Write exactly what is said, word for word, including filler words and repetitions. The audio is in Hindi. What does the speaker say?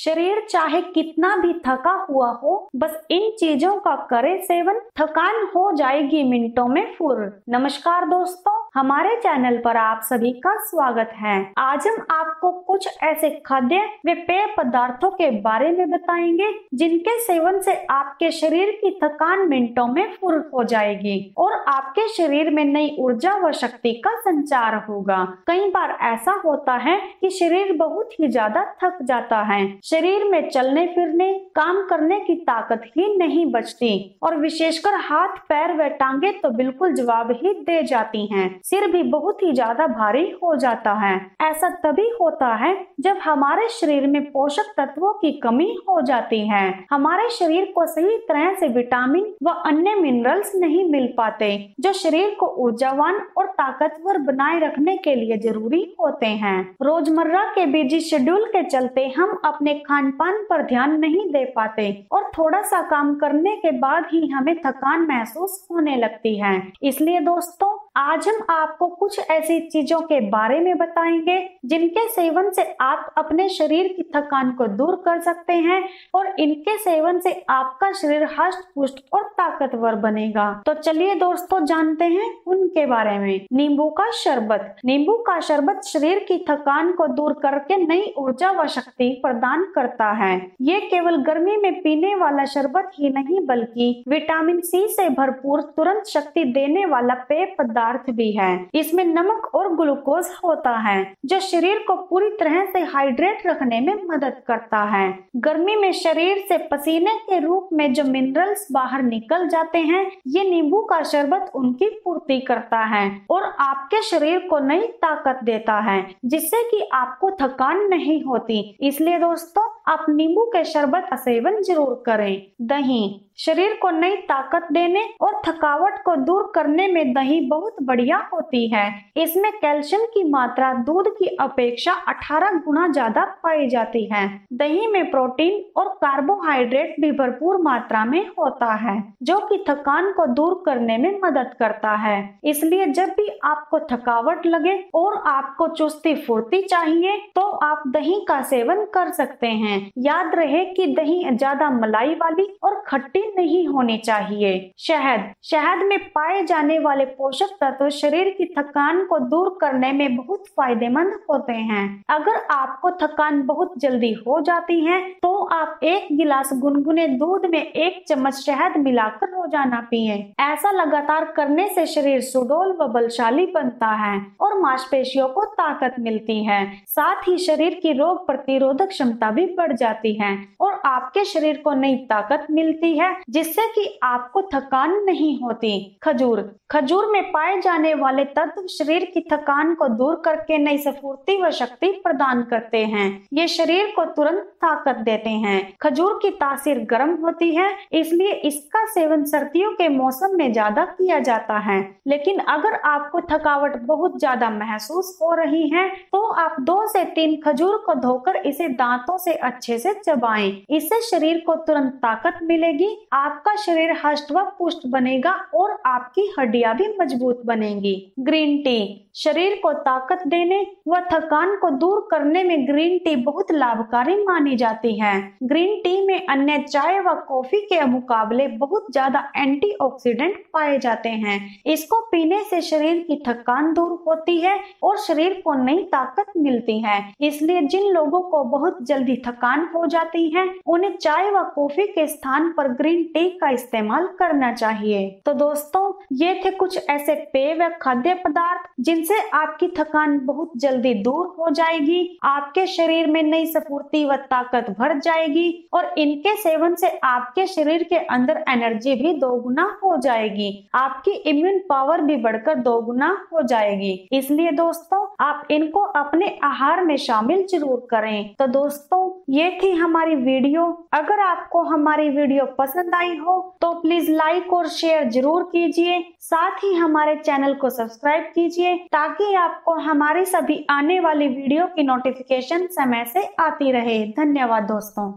शरीर चाहे कितना भी थका हुआ हो, बस इन चीजों का करे सेवन, थकान हो जाएगी मिनटों में फुर। नमस्कार दोस्तों, हमारे चैनल पर आप सभी का स्वागत है। आज हम आपको कुछ ऐसे खाद्य व पेय पदार्थों के बारे में बताएंगे जिनके सेवन से आपके शरीर की थकान मिनटों में फुर हो जाएगी और आपके शरीर में नई ऊर्जा व शक्ति का संचार होगा। कई बार ऐसा होता है कि शरीर बहुत ही ज्यादा थक जाता है, शरीर में चलने फिरने, काम करने की ताकत ही नहीं बचती और विशेषकर हाथ पैर व टांगे तो बिल्कुल जवाब ही दे जाती हैं। सिर भी बहुत ही ज्यादा भारी हो जाता है। ऐसा तभी होता है जब हमारे शरीर में पोषक तत्वों की कमी हो जाती है। हमारे शरीर को सही तरह से विटामिन व अन्य मिनरल्स नहीं मिल पाते जो शरीर को ऊर्जावान और ताकतवर बनाए रखने के लिए जरूरी होते हैं। रोजमर्रा के बिजी शेड्यूल के चलते हम अपने खान पान पर ध्यान नहीं दे पाते और थोड़ा सा काम करने के बाद ही हमें थकान महसूस होने लगती है। इसलिए दोस्तों, आज हम आपको कुछ ऐसी चीजों के बारे में बताएंगे जिनके सेवन से आप अपने शरीर की थकान को दूर कर सकते हैं और इनके सेवन से आपका शरीर हष्ट पुष्ट और ताकतवर बनेगा। तो चलिए दोस्तों, जानते हैं उनके बारे में। नींबू का शरबत। नींबू का शरबत शरीर की थकान को दूर करके नई ऊर्जा व शक्ति प्रदान करता है। ये केवल गर्मी में पीने वाला शरबत ही नहीं बल्कि विटामिन सी से भरपूर तुरंत शक्ति देने वाला पेय पदार्थ भी है। इसमें नमक और ग्लूकोज होता है जो शरीर को पूरी तरह से हाइड्रेट रखने में मदद करता है। गर्मी में शरीर से पसीने के रूप में जो मिनरल्स बाहर निकल जाते हैं, ये नींबू का शरबत उनकी पूर्ति करता है और आपके शरीर को नई ताकत देता है जिससे कि आपको थकान नहीं होती। इसलिए दोस्तों, आप नींबू के शरबत का सेवन जरूर करें। दही। शरीर को नई ताकत देने और थकावट को दूर करने में दही बहुत बढ़िया होती है। इसमें कैल्शियम की मात्रा दूध की अपेक्षा अठारह गुना ज्यादा पाई जाती है। दही में प्रोटीन और कार्बोहाइड्रेट भी भरपूर मात्रा में होता है जो कि थकान को दूर करने में मदद करता है। इसलिए जब भी आपको थकावट लगे और आपको चुस्ती फुर्ती चाहिए तो आप दही का सेवन कर सकते हैं। याद रहे कि दही ज्यादा मलाई वाली और खट्टी नहीं होनी चाहिए। शहद। शहद में पाए जाने वाले पोषक तत्व शरीर की थकान को दूर करने में बहुत फायदेमंद होते हैं। अगर आपको थकान बहुत जल्दी हो जाती है तो आप एक गिलास गुनगुने दूध में एक चम्मच शहद मिलाकर रोजाना पिए। ऐसा लगातार करने से शरीर सुडौल व बलशाली बनता है और मांसपेशियों को ताकत मिलती है। साथ ही शरीर की रोग प्रतिरोधक क्षमता भी बढ़ जाती है और आपके शरीर को नई ताकत मिलती है जिससे कि आपको थकान नहीं होती। खजूर। खजूर में पाए जाने वाले तत्व शरीर की थकान को दूर करके नई स्फूर्ति व शक्ति प्रदान करते हैं। ये शरीर को तुरंत ताकत देते हैं। खजूर की तासीर गर्म होती है, इसलिए इसका सेवन सर्दियों के मौसम में ज्यादा किया जाता है। लेकिन अगर आपको थकावट बहुत ज्यादा महसूस हो रही है तो आप दो से तीन खजूर को धोकर इसे दांतों से अच्छे से चबाएं। इससे शरीर को तुरंत ताकत मिलेगी, आपका शरीर हष्ट व पुष्ट बनेगा और आपकी हड्डियां भी मजबूत बनेंगी। Green tea. शरीर को ताकत देने व थकान को दूर करने में ग्रीन टी बहुत लाभकारी मानी जाती है। ग्रीन टी में अन्य चाय व कॉफी के मुकाबले बहुत ज्यादा एंटीऑक्सीडेंट पाए जाते हैं। इसको पीने से शरीर की थकान दूर होती है और शरीर को नई ताकत मिलती है। इसलिए जिन लोगों को बहुत जल्दी थकान हो जाती है उन्हें चाय व कॉफी के स्थान पर ग्रीन टी का इस्तेमाल करना चाहिए। तो दोस्तों, ये थे कुछ ऐसे पेय व खाद्य पदार्थ जिन से आपकी थकान बहुत जल्दी दूर हो जाएगी, आपके शरीर में नई स्फूर्ति व ताकत भर जाएगी और इनके सेवन से आपके शरीर के अंदर एनर्जी भी दोगुना हो जाएगी, आपकी इम्यून पावर भी बढ़कर दोगुना हो जाएगी। इसलिए दोस्तों, आप इनको अपने आहार में शामिल जरूर करें। तो दोस्तों, ये थी हमारी वीडियो। अगर आपको हमारी वीडियो पसंद आई हो तो प्लीज लाइक और शेयर जरूर कीजिए। साथ ही हमारे चैनल को सब्सक्राइब कीजिए ताकि आपको हमारी सभी आने वाली वीडियो की नोटिफिकेशन समय से आती रहे। धन्यवाद दोस्तों।